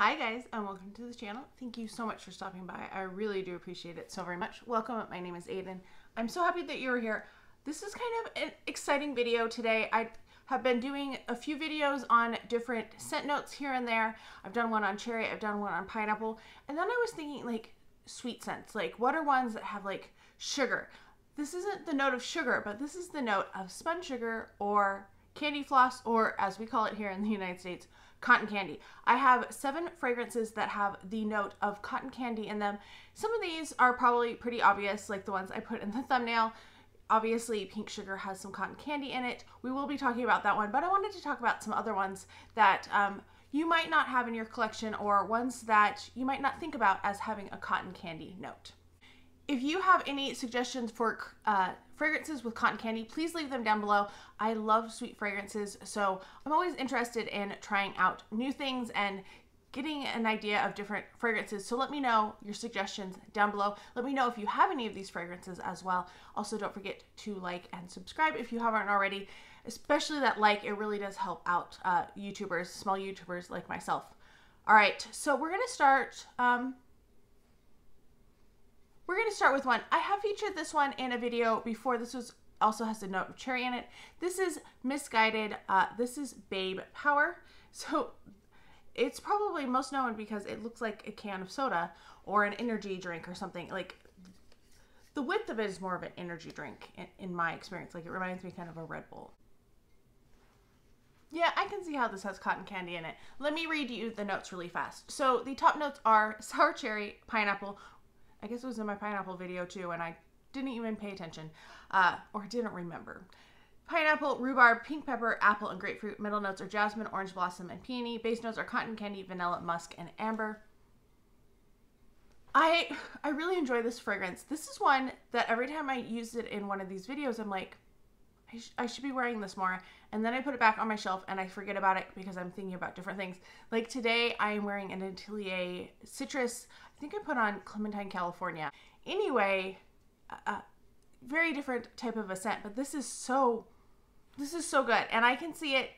Hi guys, and welcome to the channel. Thank you so much for stopping by. I really do appreciate it so very much. Welcome. My name is Aiden. I'm so happy that you're here. This is kind of an exciting video today. I have been doing a few videos on different scent notes here and there. I've done one on cherry, I've done one on pineapple, and then I was thinking like sweet scents, like what are ones that have like sugar? This isn't the note of sugar, but this is the note of spun sugar or candy floss, or as we call it here in the United States, cotton candy. I have 7 fragrances that have the note of cotton candy in them. Some of these are probably pretty obvious, like the ones I put in the thumbnail. Obviously, pink sugar has some cotton candy in it. We will be talking about that one, but I wanted to talk about some other ones that you might not have in your collection, or ones that you might not think about as having a cotton candy note. If you have any suggestions for fragrances with cotton candy, please leave them down below. I love sweet fragrances, so I'm always interested in trying out new things and getting an idea of different fragrances. So let me know your suggestions down below. Let me know if you have any of these fragrances as well. Also, don't forget to like and subscribe if you haven't already, especially that like. It really does help out YouTubers, small YouTubers like myself. All right, so we're gonna start with one. I have featured this one in a video before. This also has a note of cherry in it. This is Misguided. This is Babe Power. So it's probably most known because it looks like a can of soda or an energy drink or something. Like the width of it is more of an energy drink in my experience. Like it reminds me kind of a Red Bull. Yeah, I can see how this has cotton candy in it. Let me read you the notes really fast. So the top notes are sour cherry, pineapple, I guess it was in my pineapple video too, and I didn't even pay attention, or didn't remember. Pineapple, rhubarb, pink pepper, apple, and grapefruit. Middle notes are jasmine, orange blossom, and peony. Base notes are cotton candy, vanilla, musk, and amber. I really enjoy this fragrance. This is one that every time I use it in one of these videos, I'm like, I should be wearing this more. And then I put it back on my shelf and I forget about it because I'm thinking about different things. Like today I am wearing an Atelier Citrus. I think I put on Clementine, California. Anyway, very different type of a scent, but this is so good. And I can see it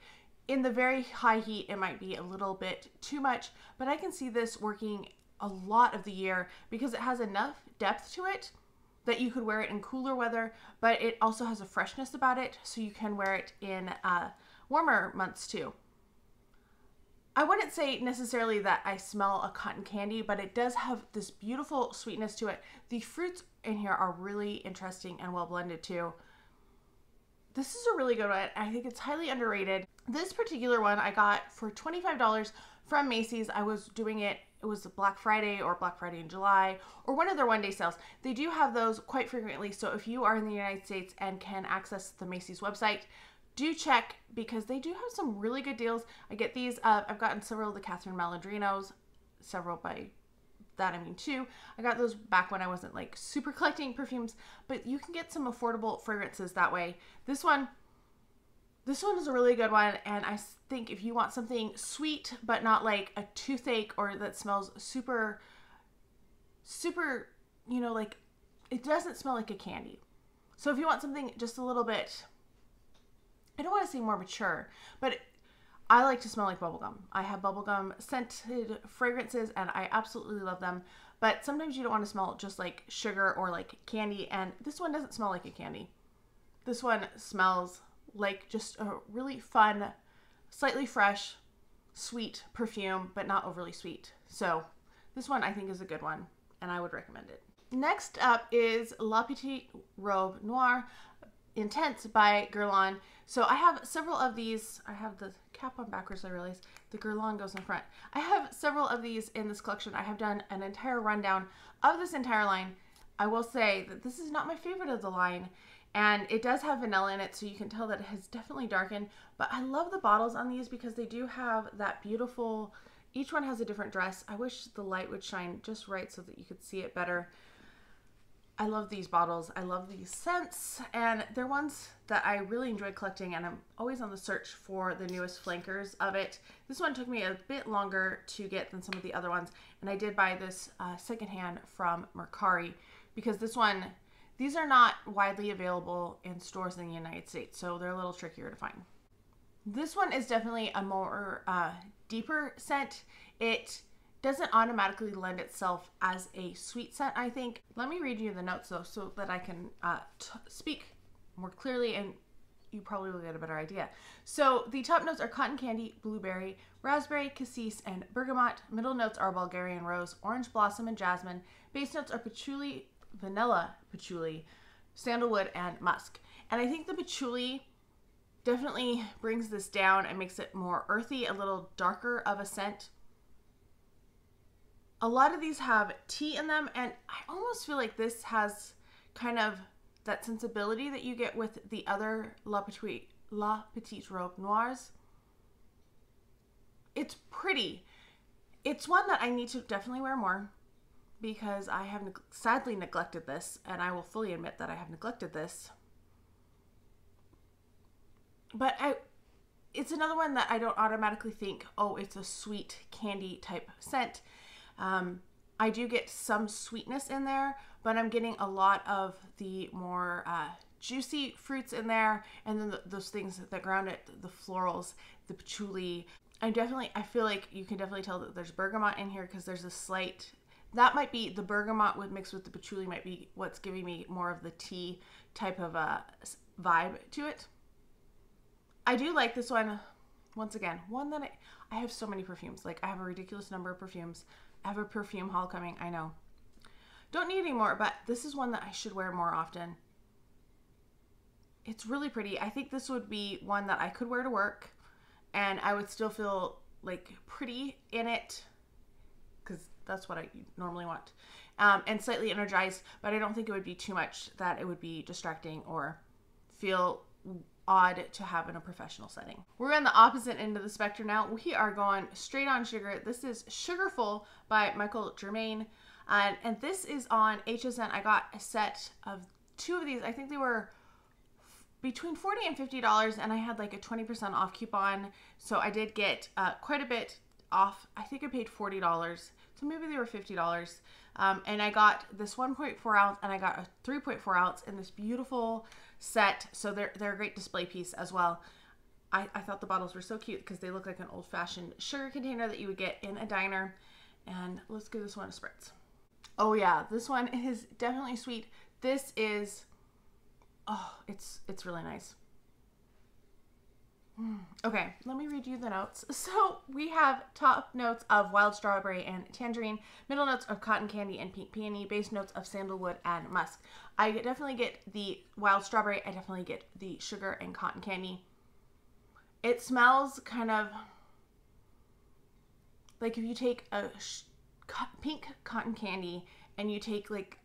in the very high heat. It might be a little bit too much, but I can see this working a lot of the year because it has enough depth to it that you could wear it in cooler weather, but it also has a freshness about it, so you can wear it in warmer months too. I wouldn't say necessarily that I smell a cotton candy, but it does have this beautiful sweetness to it. The fruits in here are really interesting and well blended too. This is a really good one. I think it's highly underrated. This particular one I got for $25 from Macy's. I was doing it was Black Friday or Black Friday in July or one of their one-day sales. They do have those quite frequently, so if you are in the United States and can access the Macy's website, do check because they do have some really good deals. I get these. I've gotten several of the Catherine Malandrinos, several by that I mean 2. I got those back when I wasn't like super collecting perfumes, but you can get some affordable fragrances that way. This one is a really good one, and I think if you want something sweet but not like a toothache or that smells super, super, you know, like it doesn't smell like a candy. So if you want something just a little bit, I don't want to say more mature, but I like to smell like bubblegum. I have bubblegum scented fragrances and I absolutely love them, but sometimes you don't want to smell just like sugar or like candy, and this one doesn't smell like a candy. This one smells like just a really fun, slightly fresh, sweet perfume, but not overly sweet. So this one I think is a good one and I would recommend it. Next up is La Petite Robe Noire Intense by Guerlain. So I have several of these. I have the cap on backwards, I realize. The Guerlain goes in front. I have several of these in this collection. I have done an entire rundown of this entire line. I will say that this is not my favorite of the line, and it does have vanilla in it, so you can tell that it has definitely darkened, but I love the bottles on these because they do have that beautiful, each one has a different dress. I wish the light would shine just right so that you could see it better. I love these bottles. I love these scents, and they're ones that I really enjoy collecting, and I'm always on the search for the newest flankers of it. This one took me a bit longer to get than some of the other ones, and I did buy this secondhand from Mercari because this one, these are not widely available in stores in the United States, so they're a little trickier to find. This one is definitely a more deeper scent. It doesn't automatically lend itself as a sweet scent, I think. Let me read you the notes though, so that I can speak more clearly and you probably will get a better idea. So the top notes are cotton candy, blueberry, raspberry, cassis, and bergamot. Middle notes are Bulgarian rose, orange blossom, and jasmine. Base notes are patchouli, vanilla patchouli, sandalwood, and musk. And I think the patchouli definitely brings this down and makes it more earthy, a little darker of a scent. A lot of these have tea in them, and I almost feel like this has kind of that sensibility that you get with the other La Petite Robe Noirs. It's pretty. It's one that I need to definitely wear more because I have sadly neglected this, and I will fully admit that I have neglected this. But it's another one that I don't automatically think, oh, it's a sweet candy type scent. I do get some sweetness in there, but I'm getting a lot of the more juicy fruits in there, and then those things that ground it, the florals, the patchouli. I feel like you can definitely tell that there's bergamot in here because there's a slight, that might be the bergamot mixed with the patchouli might be what's giving me more of the tea type of a vibe to it. I do like this one. Once again, one that I have so many perfumes. Like, I have a ridiculous number of perfumes. I have a perfume haul coming, I know. Don't need any more, but this is one that I should wear more often. It's really pretty. I think this would be one that I could wear to work, and I would still feel, like, pretty in it, because that's what I normally want, and slightly energized, but I don't think it would be too much that it would be distracting or feel odd to have in a professional setting. We're on the opposite end of the spectrum now. We are going straight on sugar. This is Sugarful by Michel Germain, and this is on HSN. I got a set of two of these. I think they were between $40 and $50, and I had like a 20% off coupon, so I did get quite a bit off. I think I paid $40, so maybe they were $50. And I got this 1.4 ounce and I got a 3.4 ounce in this beautiful set. So they're a great display piece as well. I thought the bottles were so cute because they look like an old fashioned sugar container that you would get in a diner. And let's give this one a spritz. Oh yeah, this one is definitely sweet. This is, oh, it's really nice. Okay, let me read you the notes. So we have top notes of wild strawberry and tangerine, middle notes of cotton candy and pink peony, base notes of sandalwood and musk. I definitely get the wild strawberry. I definitely get the sugar and cotton candy. It smells kind of like if you take a pink cotton candy and you take, like,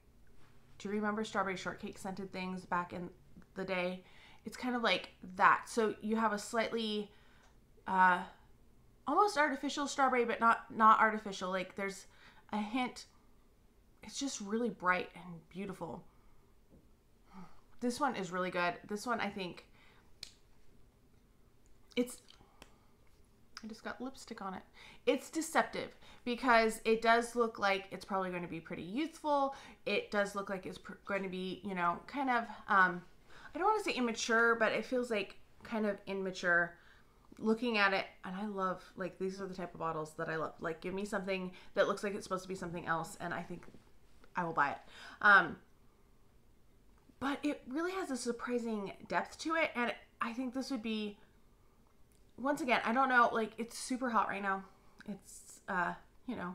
do you remember strawberry shortcake scented things back in the day? It's kind of like that. So you have a slightly almost artificial strawberry, but not artificial. Like, there's a hint. It's just really bright and beautiful. This one is really good. This one, I think it's, I just got lipstick on it. It's deceptive because it does look like it's probably going to be pretty youthful. It does look like it's going to be, you know, kind of, I don't want to say immature, but it feels like kind of immature looking at it. And I love, like, these are the type of bottles that I love. Like, give me something that looks like it's supposed to be something else, and I think I will buy it. But it really has a surprising depth to it, and I think this would be, once again, I don't know, like, it's super hot right now. It's, you know,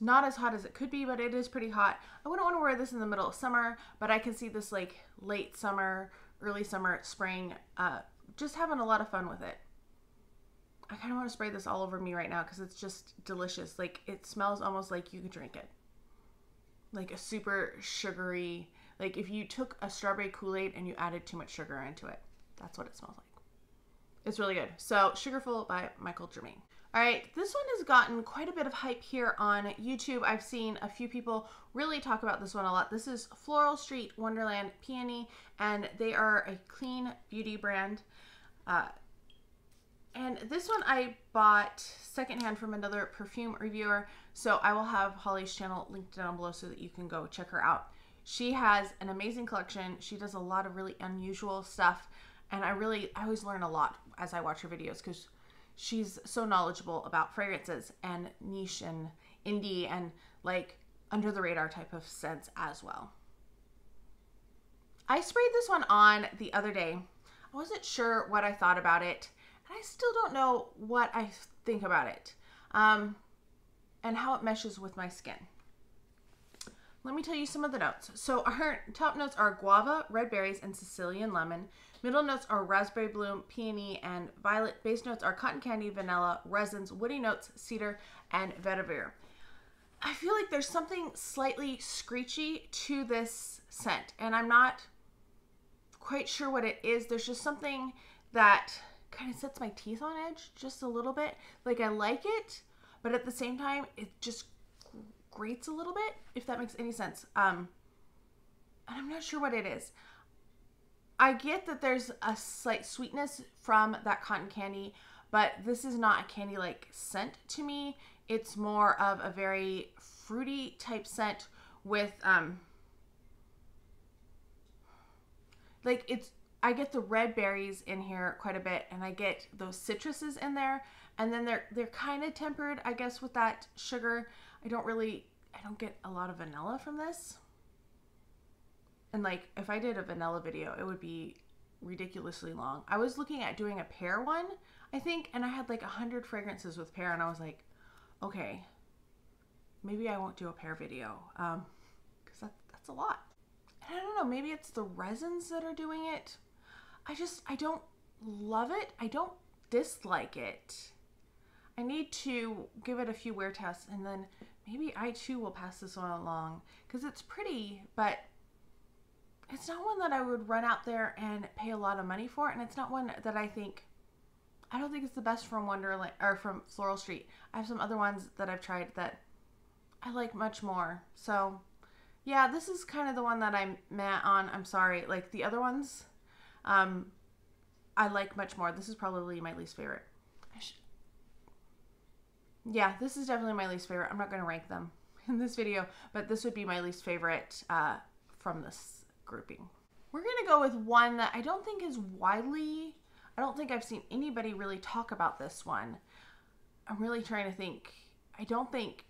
not as hot as it could be, but it is pretty hot. I wouldn't want to wear this in the middle of summer, but I can see this, like, late summer, early summer, spring, just having a lot of fun with it. I kind of want to spray this all over me right now because it's just delicious. Like, it smells almost like you could drink it. Like a super sugary, like if you took a strawberry Kool-Aid and you added too much sugar into it. That's what it smells like. It's really good. So, Sugarful by Michel Germain. All right, this one has gotten quite a bit of hype here on YouTube. I've seen a few people really talk about this one a lot. This is Floral Street Wonderland Peony, and they are a clean beauty brand. And this one I bought secondhand from another perfume reviewer, so I will have Holly's channel linked down below so that you can go check her out. She has an amazing collection. She does a lot of really unusual stuff, and I always learn a lot as I watch her videos because she's so knowledgeable about fragrances and niche and indie and like under the radar type of scents as well. I sprayed this one on the other day. I wasn't sure what I thought about it, and I still don't know what I think about it and how it meshes with my skin. Let me tell you some of the notes. So our top notes are guava, red berries, and Sicilian lemon. Middle notes are raspberry bloom, peony, and violet. Base notes are cotton candy, vanilla, resins, woody notes, cedar, and vetiver. I feel like there's something slightly screechy to this scent, and I'm not quite sure what it is. There's just something that kind of sets my teeth on edge just a little bit. Like, I like it, but at the same time, it just grates a little bit, if that makes any sense. And I'm not sure what it is. I get that there's a slight sweetness from that cotton candy, but this is not a candy-like scent to me. It's more of a very fruity type scent with, like, it's, I get the red berries in here quite a bit, and I get those citruses in there, and then they're kind of tempered, I guess, with that sugar. I don't get a lot of vanilla from this. And like, if I did a vanilla video, it would be ridiculously long. I was looking at doing a pear one, I think, and I had like 100 fragrances with pear, and I was like, okay, maybe I won't do a pear video because that's a lot. And I don't know, maybe it's the resins that are doing it. I don't love it. I don't dislike it. I need to give it a few wear tests, and then maybe I too will pass this one along because it's pretty, but it's not one that I would run out there and pay a lot of money for, and it's not one that I don't think it's the best from Wonderland or from Floral Street. I have some other ones that I've tried that I like much more. So yeah, this is kind of the one that I'm meh on. I'm sorry. Like the other ones, I like much more. This is probably my least favorite. Yeah, this is definitely my least favorite. I'm not going to rank them in this video, but this would be my least favorite from this grouping. We're going to go with one that I don't think is widely... I don't think I've seen anybody really talk about this one. I'm really trying to think. I don't think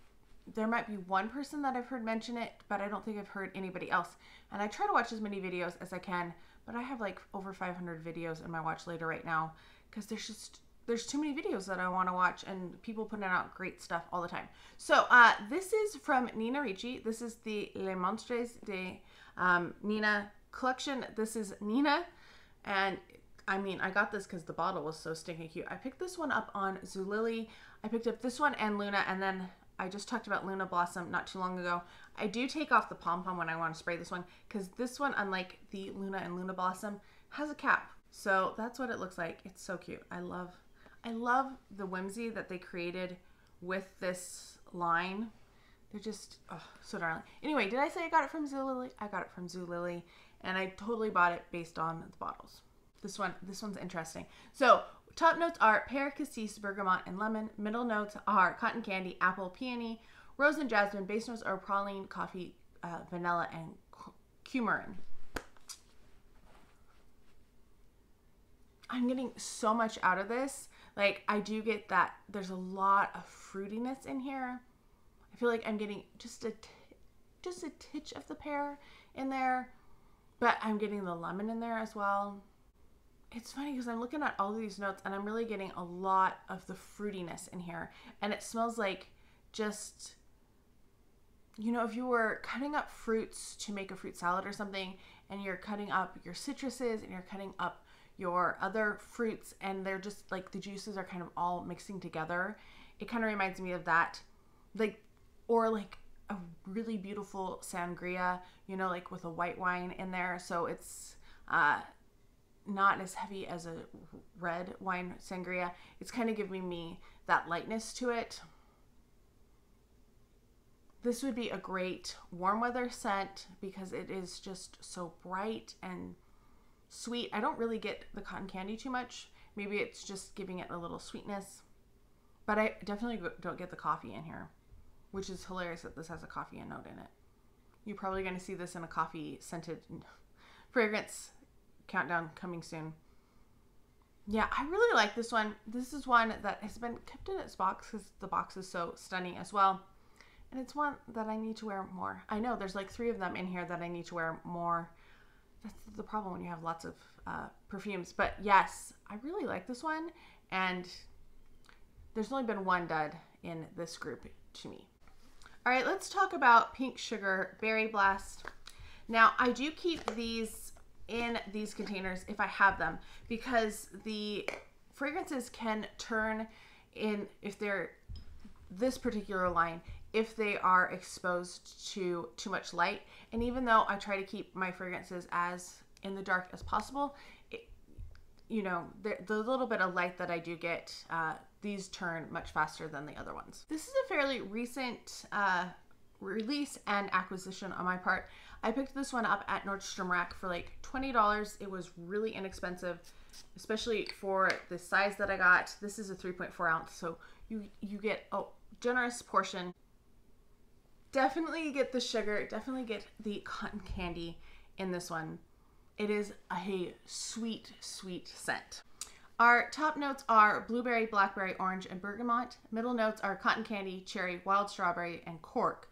there might be one person that I've heard mention it, but I don't think I've heard anybody else. And I try to watch as many videos as I can, but I have like over 500 videos in my watch later right now because there's too many videos that I want to watch and people putting out great stuff all the time. So this is from Nina Ricci. This is the Les Monstres de Nina collection. This is Nina, and I mean, I got this because the bottle was so stinking cute. I picked this one up on Zulily. I picked up this one and Luna, and then I just talked about Luna Blossom not too long ago. I do take off the pom-pom when I want to spray this one because this one, unlike the Luna and Luna Blossom, has a cap. So that's what it looks like. It's so cute. I love the whimsy that they created with this line. They're just, oh, so darling. Anyway, did I say I got it from Zulily? I got it from Zulily, and I totally bought it based on the bottles. This one's interesting. So top notes are pear, cassis, bergamot, and lemon. Middle notes are cotton candy, apple, peony, rose, and jasmine. Base notes are praline, coffee, vanilla, and coumarin. I'm getting so much out of this. Like, I do get that there's a lot of fruitiness in here. I feel like I'm getting just a titch of the pear in there, but I'm getting the lemon in there as well. It's funny because I'm looking at all these notes and I'm really getting a lot of the fruitiness in here. And it smells like just, you know, if you were cutting up fruits to make a fruit salad or something, and you're cutting up your citruses and you're cutting up your other fruits, and they're just like the juices are kind of all mixing together. It kind of reminds me of that, like, or like a really beautiful sangria, you know, like with a white wine in there. So it's, not as heavy as a red wine sangria. It's kind of giving me that lightness to it. This would be a great warm weather scent because it is just so bright and sweet. I don't really get the cotton candy too much. Maybe it's just giving it a little sweetness, but I definitely don't get the coffee in here, which is hilarious that this has a coffee note in it. You're probably going to see this in a coffee scented fragrance countdown coming soon. Yeah, I really like this one. This is one that has been kept in its box because the box is so stunning as well. And it's one that I need to wear more. I know there's like 3 of them in here that I need to wear more. That's the problem when you have lots of perfumes. But yes, I really like this one. And there's only been one dud in this group to me. All right, let's talk about Pink Sugar Berry Blast. Now, I do keep these in these containers if I have them, because the fragrances can turn in if they're this particular line, if they are exposed to too much light. And even though I try to keep my fragrances as in the dark as possible, it, you know, the little bit of light that I do get, these turn much faster than the other ones. This is a fairly recent release and acquisition on my part. I picked this one up at Nordstrom Rack for like $20. It was really inexpensive, especially for the size that I got. This is a 3.4 ounce, so you get a generous portion. Definitely get the sugar, definitely get the cotton candy in this one. It is a sweet, sweet scent. Our top notes are blueberry, blackberry, orange, and bergamot. Middle notes are cotton candy, cherry, wild strawberry, and cork.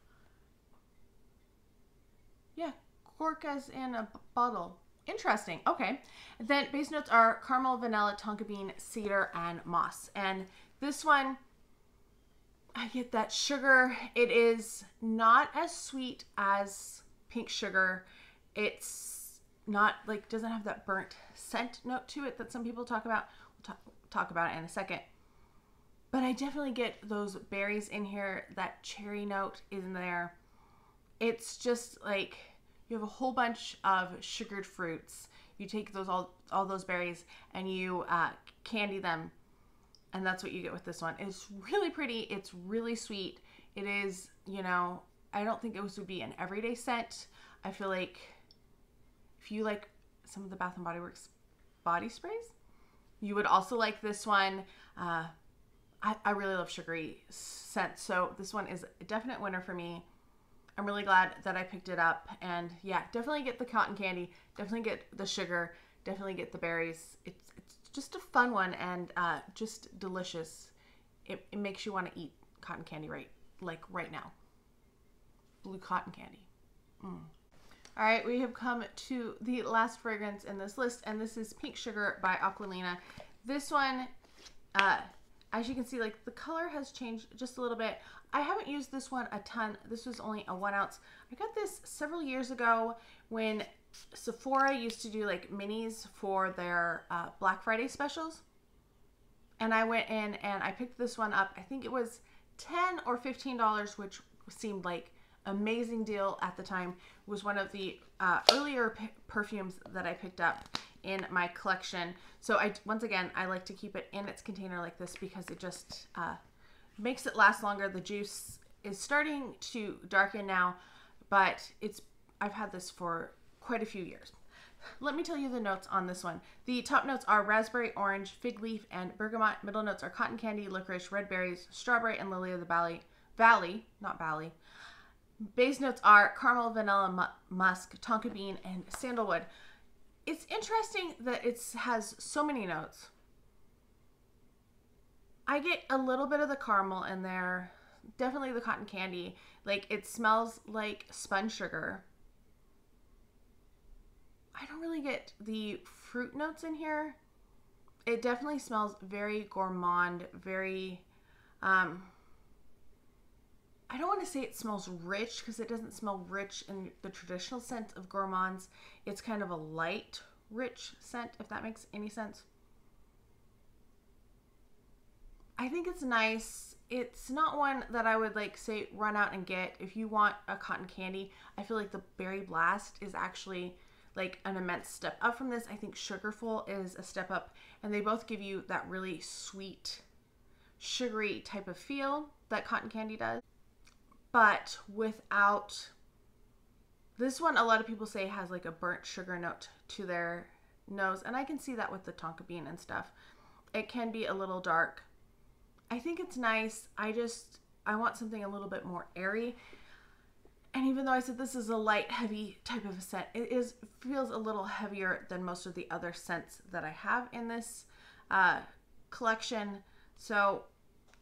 Yeah, cork as in a bottle. Interesting, okay. Then base notes are caramel, vanilla, tonka bean, cedar, and moss. And this one, I get that sugar. It is not as sweet as Pink Sugar. It's not like, doesn't have that burnt scent note to it that some people talk about. We'll talk about it in a second. But I definitely get those berries in here. That cherry note is in there. It's just like you have a whole bunch of sugared fruits. You take those all those berries and you candy them. And that's what you get with this one. It's really pretty. It's really sweet. It is, you know, I don't think it would be an everyday scent. I feel like if you like some of the Bath & Body Works body sprays, you would also like this one. I really love sugary scents. So this one is a definite winner for me. I'm really glad that I picked it up. And yeah, definitely get the cotton candy. Definitely get the sugar. Definitely get the berries. It's just a fun one and just delicious. It makes you want to eat cotton candy right now. Blue cotton candy. All right, we have come to the last fragrance in this list, and this is Pink Sugar by Aquolina. This one, as you can see, like the color has changed just a little bit. I haven't used this one a ton. This was only a 1 ounce. I got this several years ago when Sephora used to do like minis for their Black Friday specials, and I went in and I picked this one up. I think it was $10 or $15, which seemed like amazing deal at the time. It was one of the earlier perfumes that I picked up in my collection. So once again, I like to keep it in its container like this because it just makes it last longer. The juice is starting to darken now, but I've had this for quite a few years. Let me tell you the notes on this one. The top notes are raspberry, orange, fig leaf, and bergamot. Middle notes are cotton candy, licorice, red berries, strawberry, and lily of the valley, not bally. Base notes are caramel, vanilla, musk, tonka bean, and sandalwood. It's interesting that it has so many notes. I get a little bit of the caramel in there, definitely the cotton candy. Like it smells like spun sugar. I don't really get the fruit notes in here. It definitely smells very gourmand, very, I don't want to say it smells rich because it doesn't smell rich in the traditional sense of gourmands. It's kind of a light, rich scent, if that makes any sense. I think it's nice. It's not one that I would like say run out and get. If you want a cotton candy, I feel like the Berry Blast is actually like an immense step up from this. I think Sugarful is a step up, and they both give you that really sweet, sugary type of feel that cotton candy does. But without this one, a lot of people say has like a burnt sugar note to their nose, and I can see that with the tonka bean and stuff. It can be a little dark. I think it's nice. I want something a little bit more airy. And even though I said this is a light, heavy type of a scent, it feels a little heavier than most of the other scents that I have in this collection. So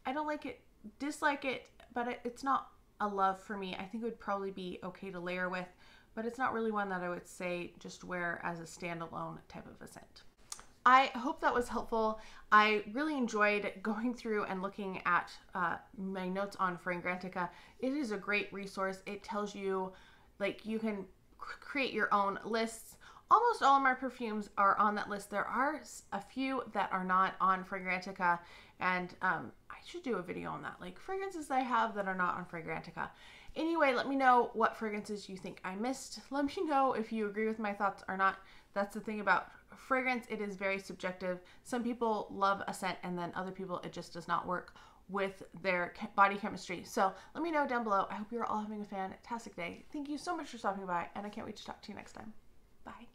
I don't like it, dislike it, but it's not a love for me. I think it would probably be okay to layer with, but it's not really one that I would say just wear as a standalone type of a scent. I hope that was helpful. I really enjoyed going through and looking at my notes on Fragrantica. It is a great resource. It tells you, like, you can create your own lists. Almost all of my perfumes are on that list. There are a few that are not on Fragrantica, and I should do a video on that, like fragrances I have that are not on Fragrantica. Anyway, let me know what fragrances you think I missed. Let me know if you agree with my thoughts or not. That's the thing about fragrance, it is very subjective. Some people love a scent and then other people it just does not work with their body chemistry. So let me know down below. I hope you're all having a fantastic day. Thank you so much for stopping by, and I can't wait to talk to you next time. Bye.